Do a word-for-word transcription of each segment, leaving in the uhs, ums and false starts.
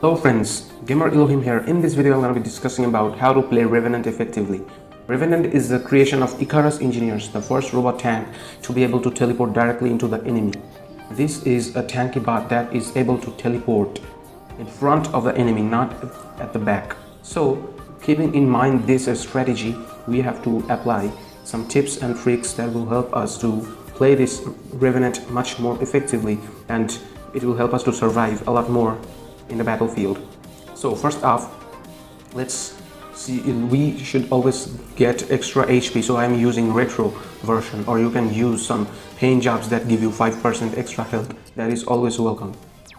Hello friends, Gamer Elohim here. In this video I'm going to be discussing about how to play Revenant effectively. Revenant is the creation of Icarus Engineers, the first robot tank to be able to teleport directly into the enemy. This is a tanky bot that is able to teleport in front of the enemy, not at the back. So keeping in mind this strategy, we have to apply some tips and tricks that will help us to play this Revenant much more effectively, and it will help us to survive a lot more in the battlefield. So first off, let's see, we should always get extra H P, so I'm using retro version, or you can use some paint jobs that give you five percent extra health. That is always welcome.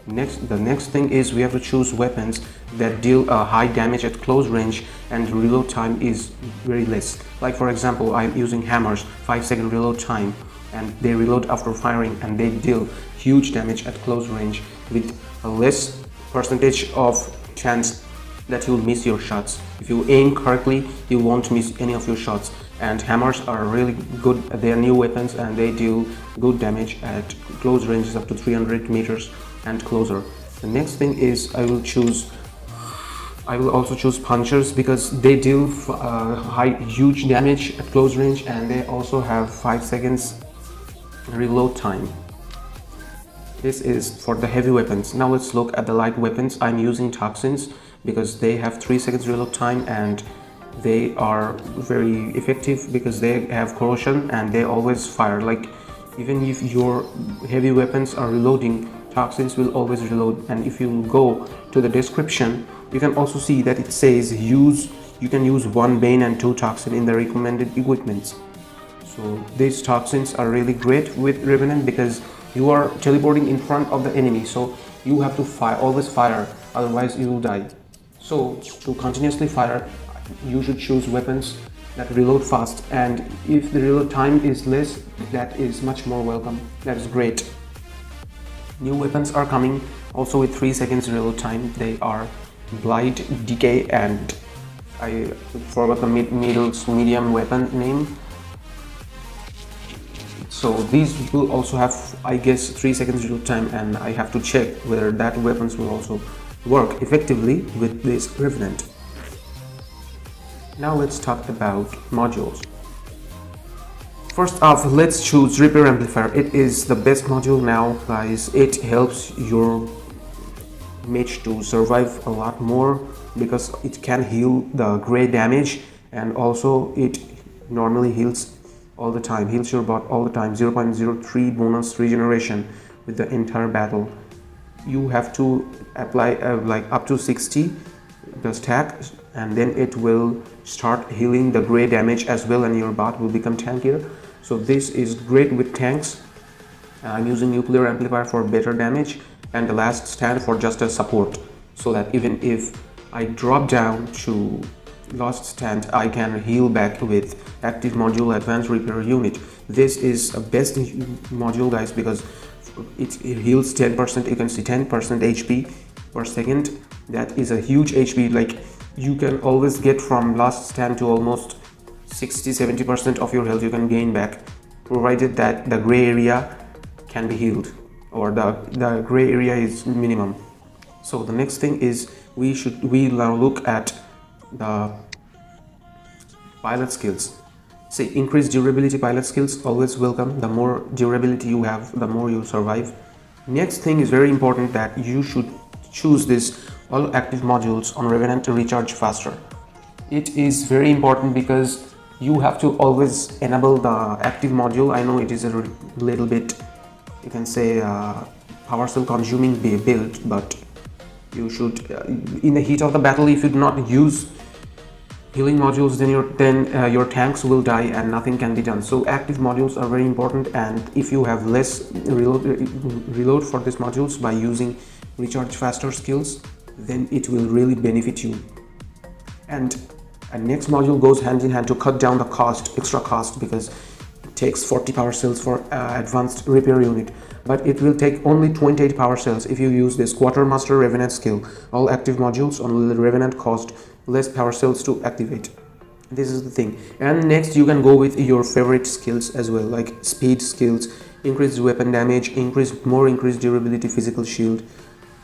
Next, the next thing is we have to choose weapons that deal uh, high damage at close range and reload time is very less. Like for example, I'm using hammers, five second reload time, and they reload after firing and they deal huge damage at close range with a less percentage of chance that you'll miss your shots. If you aim correctly, you won't miss any of your shots. And hammers are really good. They are new weapons and they deal good damage at close ranges up to three hundred meters and closer. The next thing is I will choose I will also choose punchers because they deal uh, high huge damage at close range and they also have five seconds reload time. This is for the heavy weapons. Now let's look at the light weapons. I'm using toxins because they have three seconds reload time and they are very effective because they have corrosion and they always fire. Like even if your heavy weapons are reloading, toxins will always reload. And if you go to the description, you can also see that it says use you can use one bane and two toxin in the recommended equipments. So these toxins are really great with Revenant because you are teleporting in front of the enemy, so you have to fire, always fire, otherwise you will die. So to continuously fire, you should choose weapons that reload fast, and if the reload time is less, that is much more welcome. That is great. New weapons are coming also with three seconds reload time. They are Blight, Decay, and I forgot the middle medium weapon name. So these will also have, I guess, three seconds reload time, and I have to check whether that weapons will also work effectively with this Revenant. Now let's talk about modules. First off, let's choose Repair Amplifier. It is the best module now, guys. It helps your mage to survive a lot more because it can heal the gray damage, and also it normally heals all the time, heals your bot all the time, zero point zero three bonus regeneration with the entire battle. You have to apply uh, like up to sixty the stack, and then it will start healing the gray damage as well, and your bot will become tankier. So this is great with tanks. I'm using Nuclear Amplifier for better damage and the last stand for just a support, so that even if I drop down to Lost Stand, I can heal back with Active Module Advanced Repair Unit. This is a best module, guys, because it, it heals ten percent. You can see ten percent H P per second. That is a huge H P. Like, you can always get from Lost Stand to almost sixty to seventy percent of your health you can gain back, provided that the gray area can be healed, or the, the gray area is minimum. So the next thing is we should we now look at the pilot skills. See, increased durability pilot skills, always welcome. The more durability you have, the more you survive. Next thing is very important, that you should choose this all active modules on Revenant to recharge faster. It is very important because you have to always enable the active module. I know it is a little bit, you can say, uh, power cell consuming build, but you should, uh, in the heat of the battle, if you do not use healing modules, then your then uh, your tanks will die and nothing can be done. So active modules are very important, and if you have less reload, reload for these modules by using recharge faster skills, then it will really benefit you. And a next module goes hand in hand to cut down the cost, extra cost, because it takes forty power cells for uh, advanced repair unit, but it will take only twenty-eight power cells if you use this Quartermaster Revenant skill. All active modules on Revenant cost less power cells to activate. This is the thing. And next, you can go with your favorite skills as well, like speed skills, increased weapon damage, increased more increased durability, physical shield,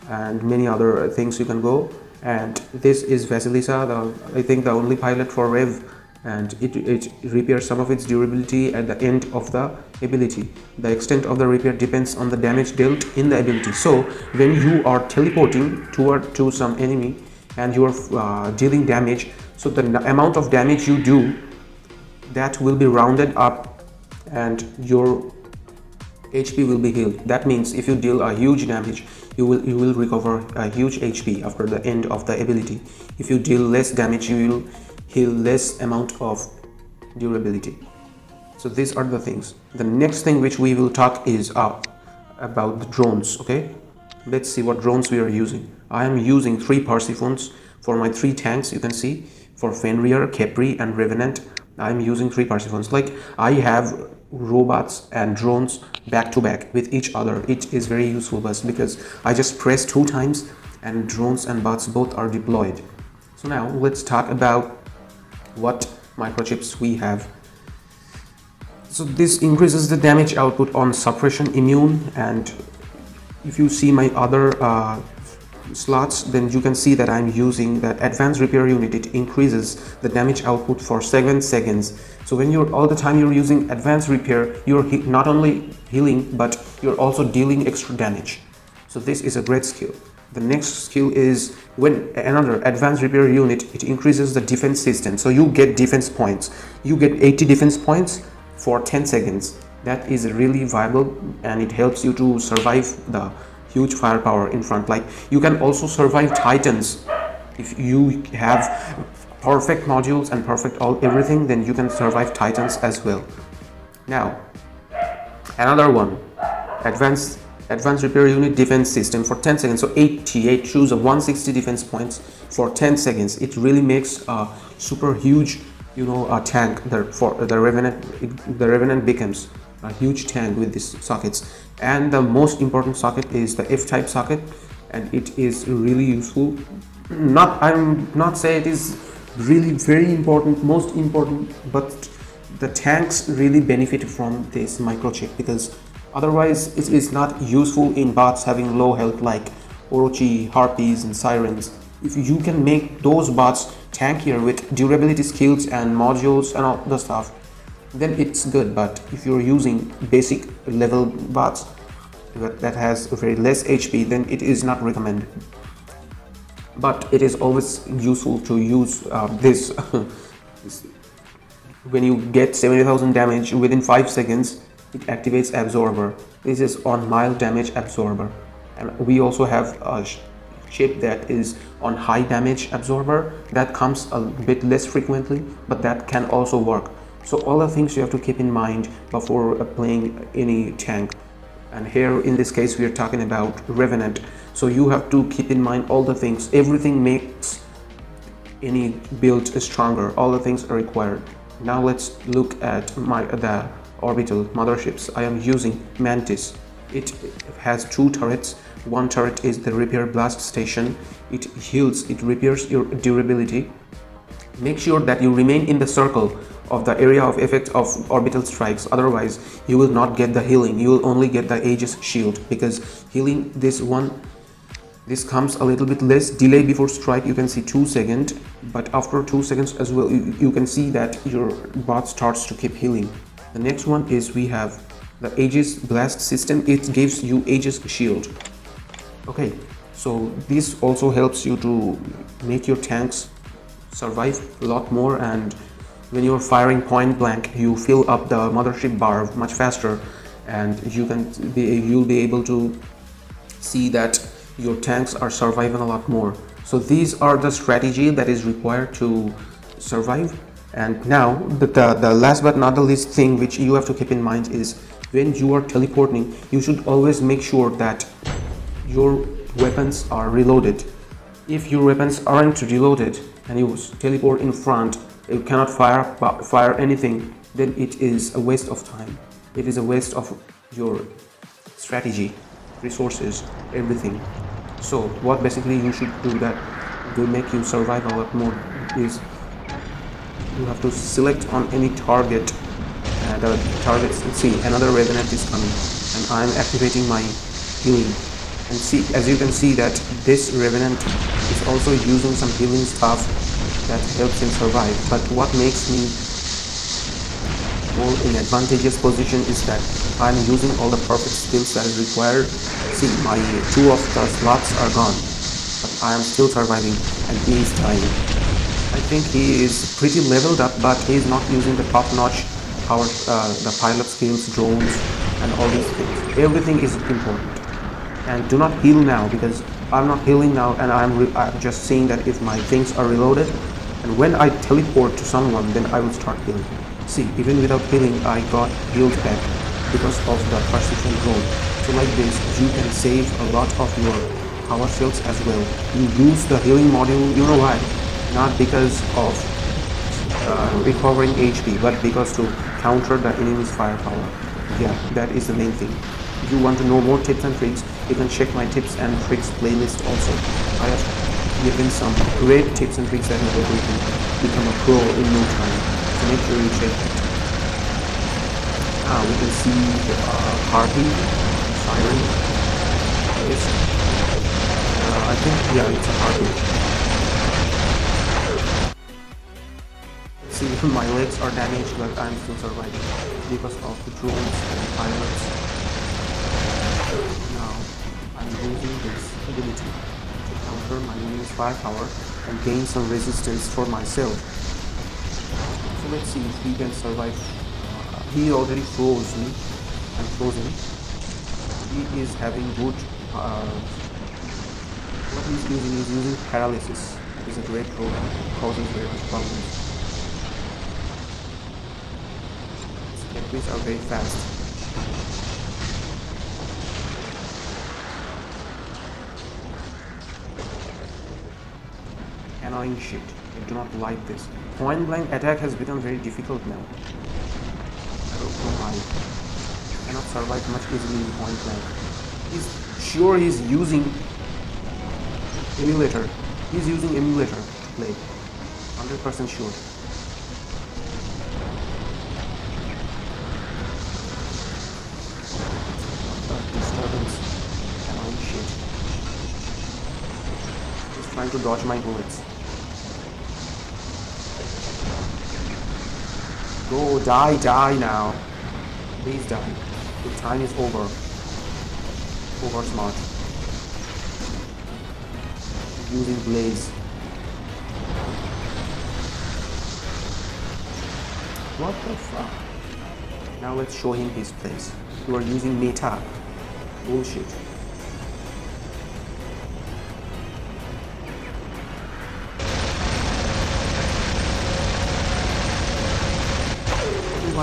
and many other things you can go. And this is Vasilisa, the, I think the only pilot for Rev, and it, it repairs some of its durability at the end of the ability. The extent of the repair depends on the damage dealt in the ability. So when you are teleporting toward to some enemy and you are uh, dealing damage, so the amount of damage you do, that will be rounded up and your H P will be healed. That means if you deal a huge damage, you will you will recover a huge H P after the end of the ability. If you deal less damage, you will heal less amount of durability. So these are the things. The next thing which we will talk is uh, about the drones. Okay, let's see what drones we are using. I am using three Parsifons for my three tanks. You can see for Fenrir, Capri and Revenant, I am using three Parsifons. Like, I have robots and drones back to back with each other. It is very useful because I just press two times and drones and bots both are deployed. So now let's talk about what microchips we have. So this increases the damage output on suppression, immune, and if you see my other uh, slots, then you can see that I'm using that advanced repair unit. It increases the damage output for seven seconds. So when you're all the time you're using advanced repair, you're not only healing but you're also dealing extra damage. So this is a great skill. The next skill is when another advanced repair unit, it increases the defense system. So you get defense points, you get eighty defense points for ten seconds. That is really viable and it helps you to survive the huge firepower in front. Like, you can also survive Titans. If you have perfect modules and perfect all everything, then you can survive Titans as well. Now another one, advanced advanced repair unit defense system for ten seconds. So eighty-eight, choose a one hundred sixty defense points for ten seconds. It really makes a super huge, you know, a tank there for the Revenant. It, the Revenant becomes a huge tank with these sockets. And the most important socket is the F-type socket, and it is really useful. Not, I'm not saying it is really very important, most important, but the tanks really benefit from this microchip because otherwise it is not useful in bots having low health like Orochi, Harpies and Sirens. If you can make those bots tankier with durability skills and modules and all the stuff, then it's good. But if you're using basic level bots that has very less H P, then it is not recommended. But it is always useful to use uh, this when you get seventy thousand damage within five seconds. It activates absorber. This is on mild damage absorber, and we also have a chip that is on high damage absorber that comes a bit less frequently, but that can also work. So all the things you have to keep in mind before playing any tank. And here in this case we are talking about Revenant. So you have to keep in mind all the things. Everything makes any build stronger. All the things are required. Now let's look at my the orbital motherships. I am using Mantis. It has two turrets. One turret is the repair blast station. It heals, it repairs your durability. Make sure that you remain in the circle of the area of effect of orbital strikes, otherwise you will not get the healing. You will only get the Aegis shield because healing this one, this comes a little bit less. Delay before strike, you can see two seconds, but after two seconds as well you, you can see that your bot starts to keep healing. The next one is we have the Aegis blast system. It gives you Aegis shield. Okay, so this also helps you to make your tanks survive a lot more, and when you're firing point blank, you fill up the mothership bar much faster, and you can be, you'll be able to see that your tanks are surviving a lot more. So these are the strategy that is required to survive. And now the, the, the last but not the least thing which you have to keep in mind is when you are teleporting, you should always make sure that your weapons are reloaded. If your weapons aren't reloaded and you teleport in front, you cannot fire fire anything, then it is a waste of time. It is a waste of your strategy, resources, everything. So what basically you should do that will make you survive a lot more is you have to select on any target. Uh, the targets, see, another Revenant is coming and I am activating my healing. And see, as you can see that this Revenant is also using some healing stuff that helps him survive. But what makes me more in advantageous position is that I'm using all the perfect skills that is required. See, my two of the slots are gone, but I am still surviving and he is dying. I think he is pretty leveled up, but he is not using the top-notch power, uh, the pilot skills, drones and all these things. Everything is important. And do not heal now, because I'm not healing now, and I'm, re I'm just seeing that if my things are reloaded, and when I teleport to someone, then I will start healing. See, even without healing, I got healed back because of the Parsifon drone. So like this, you can save a lot of your power shields as well. You use the healing module, you know why? Not because of uh, recovering H P, but because to counter the enemy's firepower. Yeah, that is the main thing. If you want to know more tips and tricks, you can check my tips and tricks playlist also. I have given some great tips and tricks that will help you become a pro in no time. So make sure you check that. Ah, we can see the uh, Harpy, Siren. Yes. Uh, I think, yeah, it's a Harpy. See, my legs are damaged, but I'm still surviving because of the drones and pilots. Now, I'm using this ability to counter my enemy's firepower and gain some resistance for myself. So let's see if he can survive. He already froze me. I'm frozen. He is having good... Uh, what he's using is using paralysis. It's a great role, causing very much problems. His enemies are very fast. Annoying shit. I do not like this. Point blank attack has become very difficult now. I don't know why. I cannot survive much easily in point blank. He's sure he's using emulator. He's using emulator to play. one hundred percent sure. Disturbance. Annoying shit. He's trying to dodge my bullets. Go, die, die now. Please die. The time is over. Over smart. Using blaze. What the fuck? Now let's show him his place. You are using meta. Bullshit.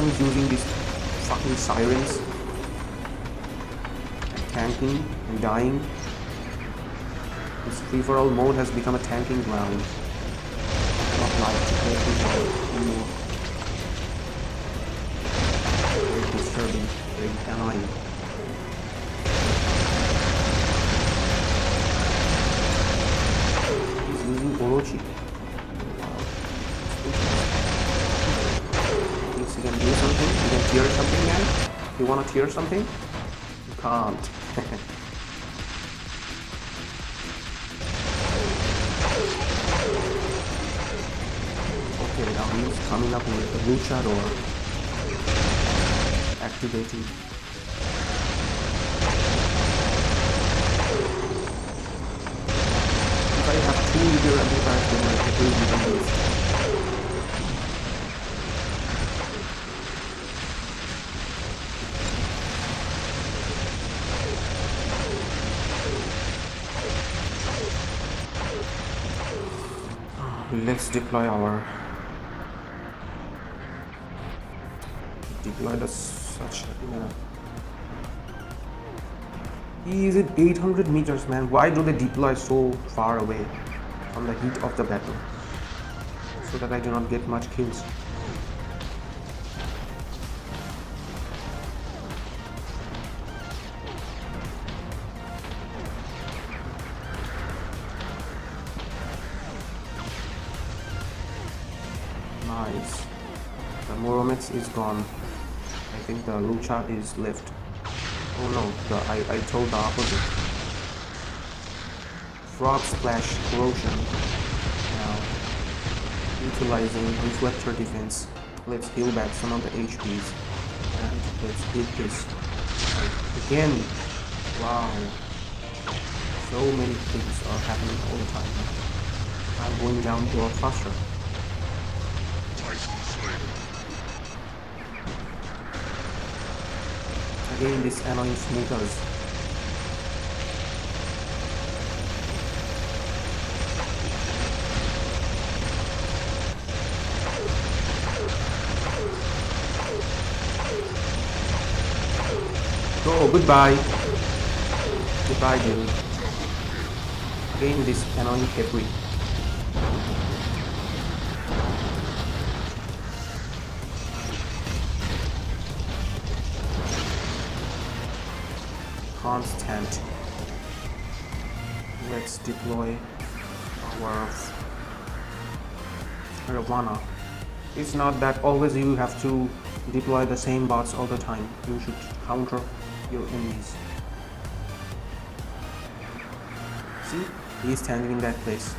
Is using these fucking sirens and tanking and dying. This free-for-all mode has become a tanking ground. Not like to play free-for-all anymore. Very disturbing, very annoying. He's using Orochi. You can do something, you can tear something, man. You wanna tear something? You can't. Okay, now he's coming up with a lucha door. Activating. If I have two meter amplifiers, then I can do this. Let's deploy our deploy the such uh, he is at eight hundred meters, man. Why do they deploy so far away from the heat of the battle so that I do not get much kills? Nice. The Morometz is gone. I think the Lucha is left. Oh no, the, I, I told the opposite. drop splash corrosion. Now, utilizing reflector defense, let's heal back some of the H Ps and let's hit this again. Wow, so many things are happening all the time. I'm going down to a cluster. Again, this annoying sneakers. Oh, goodbye. Goodbye, dude. Again, this annoying Capri. Constant. Let's deploy our Ravana. It's not that always you have to deploy the same bots all the time. You should counter your enemies. See, he's standing in that place.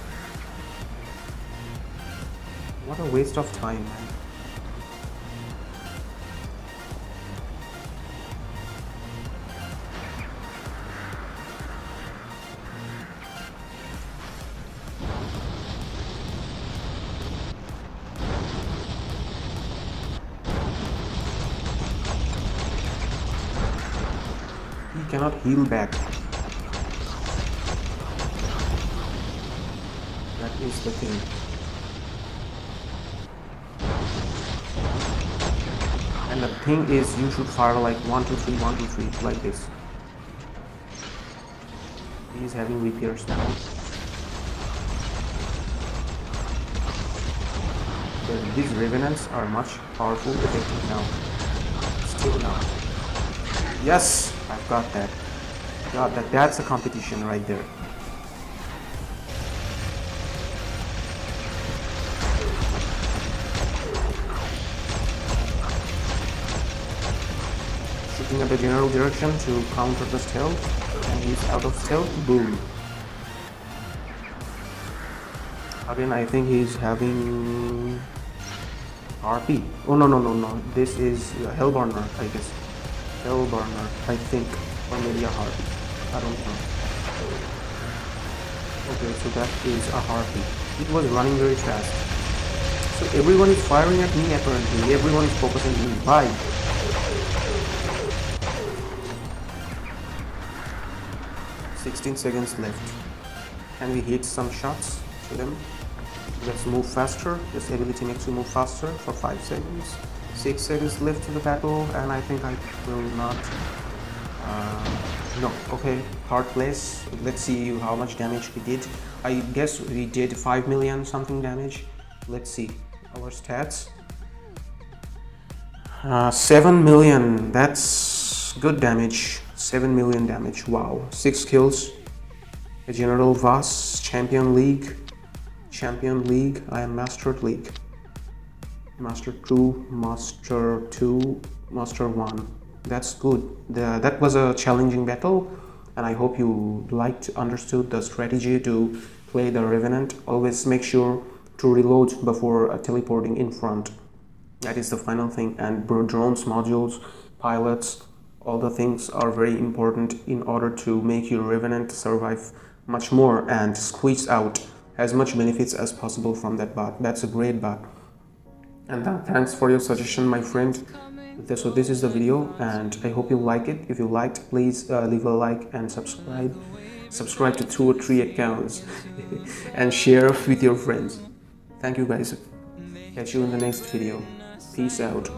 What a waste of time, man. Cannot heal back. That is the thing. And the thing is, you should fire like one two three, one two three, like this. He's having repairs now. But these revenants are much powerful, effective now. Still now. Yes! I've got that. Got that. That's a competition right there. Shooting at the general direction to counter the stealth, and he's out of stealth. Boom. Again, I think he's having R P. Oh no no no no! This is Hellburner, I guess. Hellburner, I think, or maybe a Harpy, I don't know. Okay, so that is a Harpy. It was running very fast. So everyone is firing at me apparently, everyone is focusing on me. Bye! sixteen seconds left. Can we hit some shots to them? Let's move faster. This ability makes you move faster for five seconds. Six seconds left to the battle, and I think I will not. Uh, no, okay, third place. Let's see how much damage we did. I guess we did five million something damage. Let's see our stats. Uh, Seven million. That's good damage. Seven million damage. Wow. Six kills. A general Vas, Champion League, Champion League. I am Mastered League. Master two, Master two, Master one. That's good. The, that was a challenging battle, and I hope you liked, understood the strategy to play the Revenant. Always make sure to reload before uh, teleporting in front. That is the final thing, and drones, modules, pilots, all the things are very important in order to make your Revenant survive much more and squeeze out as much benefits as possible from that bot. That's a great bot. And th thanks for your suggestion, my friend. Th so this is the video, and I hope you like it. If you liked, please uh, leave a like and subscribe. Subscribe to two or three accounts and share with your friends. Thank you guys. Catch you in the next video. Peace out.